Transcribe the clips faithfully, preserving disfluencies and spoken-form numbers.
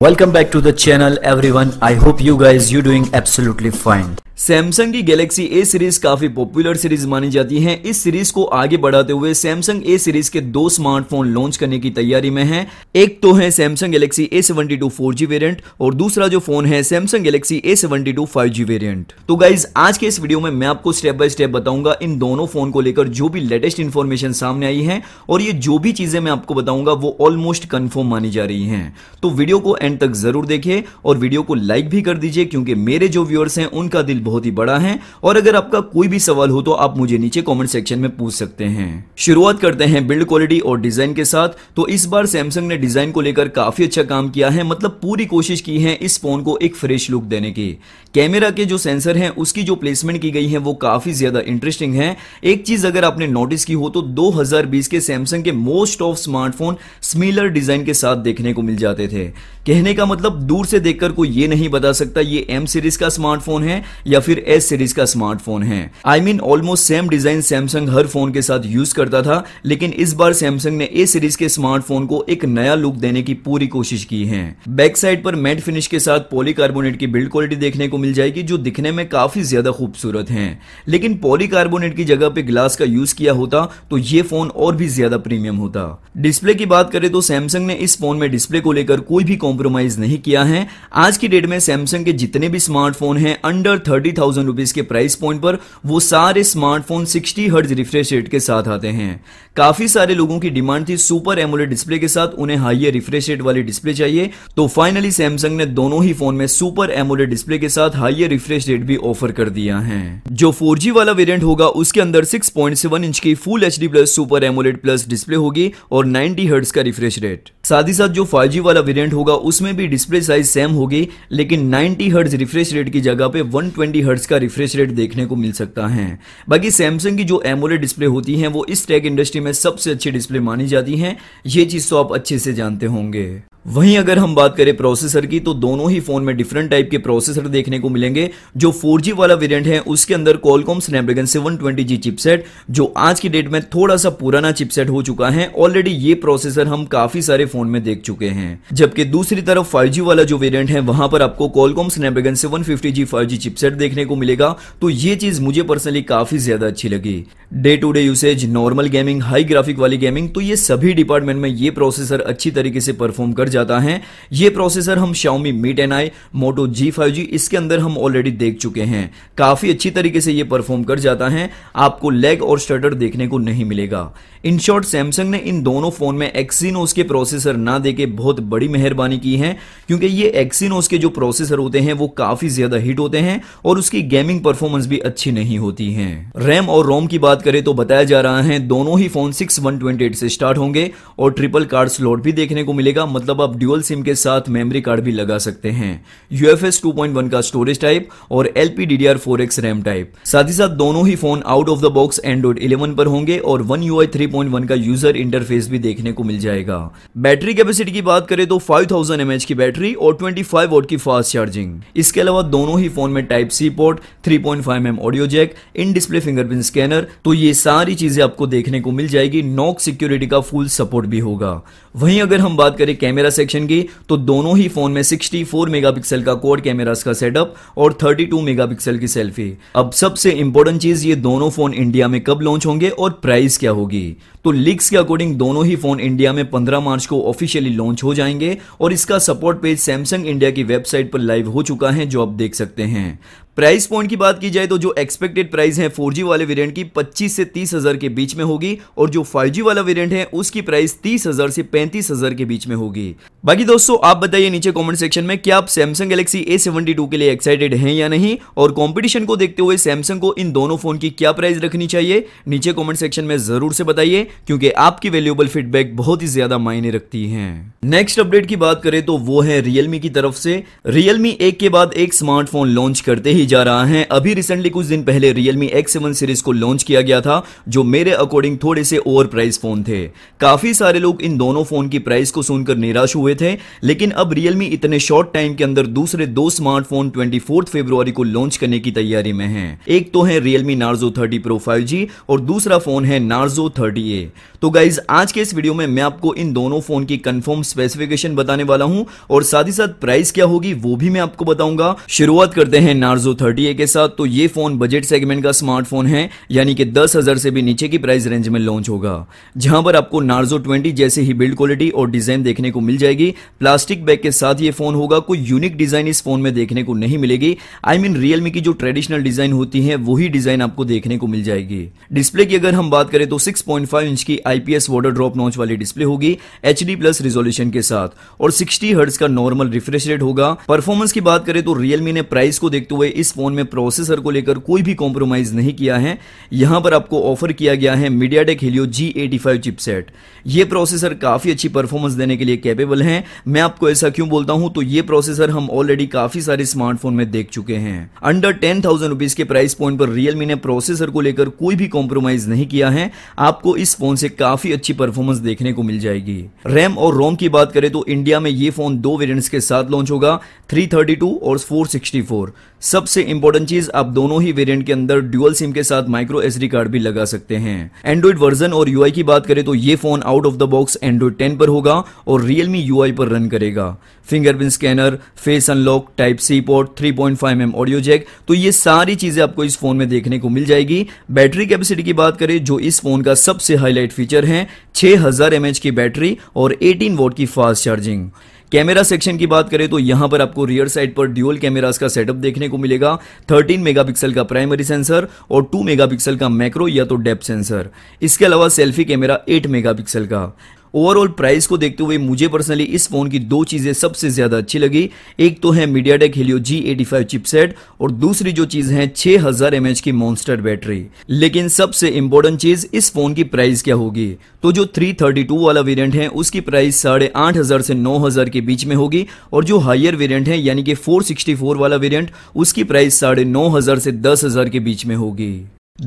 Welcome back to the channel everyone. I hope you guys you doing absolutely fine. Samsung की Galaxy A series काफी popular series मानी जाती है। इस series को आगे बढ़ाते हुए सैमसंग ए सीरीज के दो स्मार्टफोन लॉन्च करने की तैयारी में है। एक तो है Samsung Galaxy A seventy two four G variant और दूसरा जो फोन है Samsung Galaxy A seventy two five G variant. तो गाइज आज के इस वीडियो में मैं आपको स्टेप बाय स्टेप बताऊंगा इन दोनों फोन को लेकर जो भी लेटेस्ट इन्फॉर्मेशन सामने आई है, और ये जो भी चीजें मैं आपको बताऊंगा वो ऑलमोस्ट कन्फर्म मानी जा रही है। तो वीडियो को एंड तक जरूर देखिए और वीडियो को लाइक भी कर दीजिए क्योंकि मेरे जो व्यूअर्स हैं उनका दिल बहुत ही बड़ा है। और अगर आपका कोई भी सवाल हो तो आप मुझे नीचे कमेंट सेक्शन में पूछ सकते हैं। शुरुआत करते हैं बिल्ड क्वालिटी और डिजाइन के साथ। तो इस बार सैमसंग ने डिजाइन को लेकर काफी अच्छा काम किया है, मतलब पूरी कोशिश की है इस फोन को एक फ्रेश लुक देने की। कैमरा के जो सेंसर हैं उसकी जो प्लेसमेंट की गई है वो काफी ज्यादा इंटरेस्टिंग है। एक चीज अगर आपने नोटिस की हो तो दो हजार बीस के सैमसंग के most of smartphone similar design के साथ देखने को मिल जाते थे। कहने का मतलब दूर से देखकर कोई ये नहीं बता सकता ये एम सीरीज का स्मार्टफोन है या फिर एस सीरीज का स्मार्टफोन है। I mean almost same design Samsung हर फोन के साथ यूज करता था, लेकिन इस बार सैमसंग ने ए सीरीज के स्मार्टफोन को एक नया लुक देने की पूरी कोशिश की है। बैक साइड पर मैट फिनिश के साथ पॉलीकार्बोनेट की बिल्ड क्वालिटी देखने को मिल जाएगी जो दिखने में काफी ज्यादा खूबसूरत है। लेकिन पॉलीकार्बोनेट की जगह पे ग्लास का यूज किया होता तो ये फोन और भी ज्यादा प्रीमियम होता। डिस्प्ले की बात करें तो सैमसंग ने इस फोन में डिस्प्ले को लेकर कोई भी कॉम्प्रोमाइज नहीं किया है। आज की डेट में सैमसंग के जितने भी स्मार्टफोन हैं अंडर थर्टी थाउजेंड रुपीज के प्राइस पॉइंट पर वो सारे smartphone sixty hertz refresh rate के साथ आते हैं। काफी सारे लोगों की डिमांड थी सुपर एमोलेड डिस्प्ले के साथ, उन्हें हाईयर रिफ्रेश रेट वाली डिस्प्ले चाहिए। तो फाइनली सैमसंग ने दोनों ही फोन में सुपर एमोलेड डिस्प्ले के साथ हाईयर रिफ्रेश रेट भी ऑफर कर दिया है। जो फोर जी वाला वेरियंट होगा उसके अंदर सिक्स पॉइंट सेवन इंच की full H D plus super AMOLED plus display होगी और नाइनटी हर्ट्ज का रिफ्रेश रेट। साथ ही साथ जो फाइव जी वाला वेरियंट होगा उसमें भी डिस्प्ले साइज सेम होगी, लेकिन नाइनटी हर्ट्ज रिफ्रेश रेट की जगह पे वन ट्वेंटी हर्ट्ज का रिफ्रेश रेट देखने को मिल सकता है। बाकी सैमसंग की जो एमोलेड डिस्प्ले होती है वो इस टेक इंडस्ट्री में सबसे अच्छी डिस्प्ले मानी जाती है, ये चीज तो आप अच्छे से जानते होंगे। वहीं अगर हम बात करें प्रोसेसर की तो दोनों ही फोन में डिफरेंट टाइप के प्रोसेसर देखने को मिलेंगे। जो फोर जी वाला वेरिएंट है उसके अंदर Qualcomm Snapdragon seven twenty G chipset, जो आज की डेट में थोड़ा सा पुराना चिपसेट हो चुका है। ऑलरेडी ये प्रोसेसर हम काफी सारे फोन में देख चुके हैं। जबकि दूसरी तरफ फाइव जी वाला जो वेरिएंट है वहां पर आपको Qualcomm Snapdragon seven fifty G five G chipset देखने को मिलेगा। तो ये चीज मुझे पर्सनली काफी ज्यादा अच्छी लगी। Day to day usage, normal gaming, high graphic वाली गेमिंग, तो ये सभी डिपार्टमेंट में ये प्रोसेसर अच्छी तरीके से परफॉर्म कर जाता है। ये प्रोसेसर हम Xiaomi Mi ten A, Moto G five G इसके अंदर हम ऑलरेडी देख चुके हैं। काफी अच्छी तरीके से ये परफॉर्म कर जाता है, आपको लैग और स्टटर देखने को नहीं मिलेगा। इन शॉर्ट सैमसंग ने इन दोनों फोन में Exynos के प्रोसेसर ना देके बहुत बड़ी मेहरबानी की है, क्योंकि ये Exynos के जो प्रोसेसर होते हैं वो काफी ज्यादा हिट होते हैं और उसकी गेमिंग परफॉर्मेंस भी अच्छी नहीं होती है। रैम और रोम की बात करें तो बताया जा रहा है दोनों ही phone six one twenty eight से स्टार्ट होंगे और ट्रिपल कार्ड स्लॉट भी देखने को मिलेगा, मतलब आप ड्यूअल सिम के साथ मेमोरी कार्ड भी लगा सकते हैं। यूएफएस टू पॉइंट वन का स्टोरेज टाइप और L P D D R four X RAM type. साथ ही साथ दोनों ही phone out of the box Android eleven पर होंगे और one UI three point one का यूजर इंटरफेस भी देखने को मिल जाएगा। बैटरी कैपेसिटी की बात करें तो फाइव थाउजेंड एमएच की बैटरी और ट्वेंटी फाइव वॉट की फास्ट चार्जिंग। इसके अलावा दोनों ही फोन में type C port, three point five MM audio jack, in display fingerprint scanner, तो ये सारी चीजें आपको देखने को मिल जाएगी। नॉक सिक्योरिटी का फुल सपोर्ट भी होगा। वहीं अगर हम बात करें कैमरा सेक्शन की तो दोनों ही फोन में सिक्सटी फोर मेगापिक्सल का क्वाड कैमरास का सेटअप और थर्टी टू मेगापिक्सल की सेल्फी। अब सबसे इंपॉर्टेंट चीज, ये दोनों फोन इंडिया में कब लॉन्च होंगे और प्राइस क्या होगी। तो लीक्स के अकॉर्डिंग दोनों ही फोन इंडिया में पंद्रह मार्च को ऑफिशियली लॉन्च हो जाएंगे और इसका सपोर्ट पेज सैमसंग इंडिया की वेबसाइट पर लाइव हो चुका है, जो आप देख सकते हैं। प्राइस पॉइंट की बात की जाए तो जो एक्सपेक्टेड प्राइस है फोर जी वाले वेरिएंट की पच्चीस से तीस हज़ार के बीच में होगी और जो फाइव जी वाला वेरिएंट है उसकी प्राइस तीस हज़ार से पैंतीस हज़ार के बीच में होगी। बाकी दोस्तों आप बताइए नीचे कमेंट सेक्शन में कि आप Samsung Galaxy A seventy two के लिए एक्साइटेड हैं या नहीं, और कंपटीशन को देखते हुए सैमसंग को इन दोनों फोन की क्या प्राइस रखनी चाहिए नीचे कॉमेंट सेक्शन में जरूर से बताइए, क्योंकि आपकी वैल्यूएबल फीडबैक बहुत ही ज्यादा मायने रखती है। नेक्स्ट अपडेट की बात करें तो वो है रियलमी की तरफ से। रियलमी एक के बाद एक स्मार्टफोन लॉन्च करते ही जा रहा है। अभी रिसेंटली कुछ दिन पहले Realme एक्स सेवन सीरीज को लॉन्च किया गया था, जो मेरे अकॉर्डिंग थोड़े से ओवर प्राइस फोन थे। काफी सारे लोग इन दोनों फोन की प्राइस को सुनकर निराश हुए थे, लेकिन अब Realme इतने शॉर्ट टाइम के अंदर दूसरे दो स्मार्टफोन चौबीस फरवरी को लॉन्च करने की तैयारी में है। एक तो है Realme Narzo thirty Pro five G और दूसरा फोन है Narzo थर्टी ए। तो गाइज आज के इस वीडियो में मैं आपको इन दोनों फोन की कंफर्म स्पेसिफिकेशन बताने वाला हूं और साथ ही साथ प्राइस क्या होगी वो भी मैं आपको बताऊंगा। शुरुआत करते हैं Narzo थर्टी ए के साथ। तो ये फोन बजट सेगमेंट का स्मार्टफोन है, यानी कि दस हजार से भी नीचे की प्राइस रेंज में लॉन्च होगा, जहां पर आपको Narzo ट्वेंटी जैसे ही बिल्ड क्वालिटी और डिजाइन देखने को मिल जाएगी। प्लास्टिक बैग के साथ ये फोन होगा, कोई यूनिक डिजाइन इस फोन में देखने को नहीं मिलेगी। आई मीन Realme की जो ट्रेडिशनल डिजाइन होती है वही डिजाइन आपको देखने को मिल जाएगी। डिस्प्ले की अगर हम बात करें तो सिक्स पॉइंट फाइव इंच की आईपीएस वाटर ड्रॉप नॉच वाली डिस्प्ले होगी एचडी प्लस रिजोल्यूशन के साथ और सिक्सटी हर्ट्ज का नॉर्मल रिफ्रेश रेट होगा। परफॉर्मेंस की बात करें तो Realme ने प्राइस को देखते हुए इस फोन में प्रोसेसर को लेकर कोई भी कॉम्प्रोमाइज नहीं किया है। यहां पर आपको ऑफर किया गया है MediaTek Helio G eighty five chipset. ये प्रोसेसर काफी अच्छी परफॉर्मेंस देने के लिए कैपेबल है। मैं आपको ऐसा क्यों बोलता हूं तो ये प्रोसेसर हम ऑलरेडी काफी सारे स्मार्टफोन में देख चुके हैं। अंडर टेन थाउजेंड रुपीज के प्राइस पॉइंट पर Realme ने प्रोसेसर को लेकर कोई भी कॉम्प्रोमाइज नहीं किया है। आपको इस फोन से काफी अच्छी परफॉर्मेंस देखने को मिल जाएगी। रैम और रोम की बात करें तो इंडिया में ये फोन दो वेरिएंट्स के साथ लॉन्च होगा, थ्री थर्टी टू और फोर सिक्सटी फोर। सबसे इंपॉर्टेंट चीज, आप दोनों ही वेरिएंट के अंदर ड्यूअल सिम के साथ माइक्रो एसडी कार्ड भी लगा सकते हैं। एंड्रॉइड वर्जन और यूआई की बात करें तो ये phone out of the box Android ten पर होगा और Realme यूआई पर रन करेगा। Fingerprint scanner, face unlock, type C port, three point five M M audio jack, तो ये सारी चीजें आपको इस फोन में देखने को मिल जाएगी। बैटरी कैपेसिटी की बात करें जो इस फोन का सबसे हाईलाइट फीचर है, छह हजार एमएच की बैटरी और एटीन वॉट की फास्ट चार्जिंग। कैमरा सेक्शन की बात करें तो यहां पर आपको रियर साइड पर ड्यूअल कैमरास का सेटअप देखने को मिलेगा। थर्टीन मेगापिक्सल का प्राइमरी सेंसर और टू मेगापिक्सल का मैक्रो या तो डेप्थ सेंसर। इसके अलावा सेल्फी कैमरा एट मेगापिक्सल का। ओवरऑल प्राइस को देखते हुए मुझे पर्सनली इस फोन की दो चीजें सबसे ज्यादा अच्छी लगी। एक तो है MediaTek Helio G eighty five chipset और दूसरी जो चीज है six thousand M A H की मॉन्स्टर बैटरी। लेकिन सबसे इंपॉर्टेंट चीज, इस फोन की प्राइस क्या होगी। तो जो थ्री थर्टी टू वाला वेरिएंट है उसकी प्राइस साढ़े आठ हजार से नौ हजार के बीच में होगी और जो हायर वेरिएंट है यानी कि फोर सिक्सटी फोर वाला वेरिएंट उसकी प्राइस साढ़े नौ हजार से दस हजार के बीच में होगी।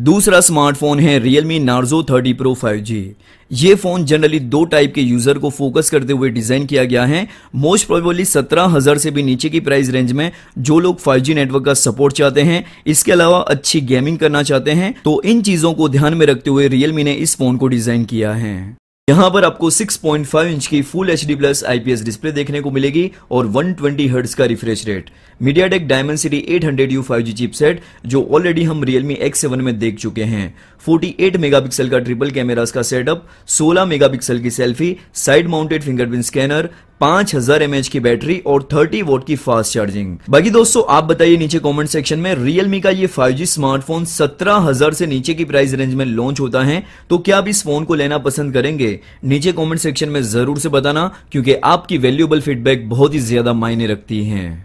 दूसरा स्मार्टफोन है Realme Narzo thirty Pro five G. ये फोन जनरली दो टाइप के यूजर को फोकस करते हुए डिजाइन किया गया है। मोस्ट प्रोबेबली सत्रह हजार से भी नीचे की प्राइस रेंज में जो लोग फाइव जी नेटवर्क का सपोर्ट चाहते हैं, इसके अलावा अच्छी गेमिंग करना चाहते हैं, तो इन चीजों को ध्यान में रखते हुए Realme ने इस फोन को डिजाइन किया है। यहाँ पर आपको सिक्स पॉइंट फाइव इंच की full HD plus IPS display देखने को मिलेगी और वन ट्वेंटी हर्ट्ज का refresh rate. MediaTek Dimensity eight hundred U five G chipset जो ऑलरेडी हम Realme एक्स सेवन में देख चुके हैं। फोर्टी एट मेगापिक्सल का ट्रिपल कैमरास का सेटअप, सिक्सटीन मेगापिक्सल की selfie, side mounted fingerprint scanner, five thousand M A H की बैटरी और थर्टी वॉट की फास्ट चार्जिंग। बाकी दोस्तों आप बताइए नीचे कमेंट सेक्शन में, Realme का ये फाइव जी स्मार्टफोन सत्रह हजार से नीचे की प्राइस रेंज में लॉन्च होता है तो क्या आप इस फोन को लेना पसंद करेंगे? नीचे कमेंट सेक्शन में जरूर से बताना, क्योंकि आपकी वैल्यूएबल फीडबैक बहुत ही ज्यादा मायने रखती है।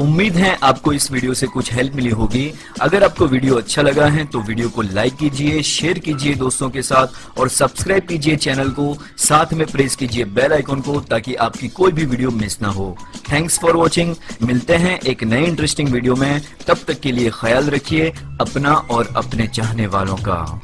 उम्मीद है आपको इस वीडियो से कुछ हेल्प मिली होगी। अगर आपको वीडियो अच्छा लगा है तो वीडियो को लाइक कीजिए, शेयर कीजिए दोस्तों के साथ और सब्सक्राइब कीजिए चैनल को। साथ में प्रेस कीजिए बेल आइकॉन को ताकि आपकी कोई भी वीडियो मिस ना हो। Thanks for watching. मिलते हैं एक नए इंटरेस्टिंग वीडियो में। तब तक के लिए ख्याल रखिए अपना और अपने चाहने वालों का।